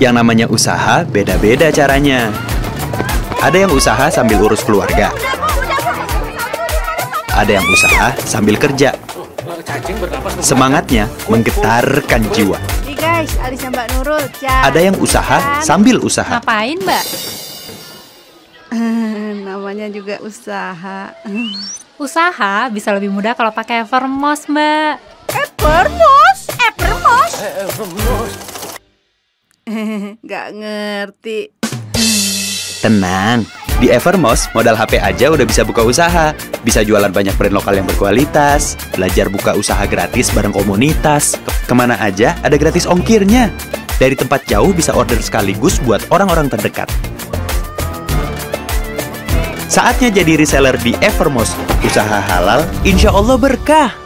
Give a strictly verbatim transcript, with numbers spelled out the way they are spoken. Yang namanya usaha beda-beda caranya. Ada yang usaha sambil urus keluarga. Ada yang usaha sambil kerja. Semangatnya menggetarkan jiwa. Ada yang usaha sambil usaha. Ngapain, Mbak? Namanya juga usaha. Usaha bisa lebih mudah kalau pakai Evermos, Mbak. Evermos? Evermos? Evermos. Nggak ngerti. Tenang. Di Evermos, modal H P aja udah bisa buka usaha. Bisa jualan banyak brand lokal yang berkualitas, belajar buka usaha gratis bareng komunitas. Kemana aja ada gratis ongkirnya. Dari tempat jauh bisa order sekaligus buat orang-orang terdekat. Saatnya jadi reseller di Evermos. Usaha halal, insya Allah berkah.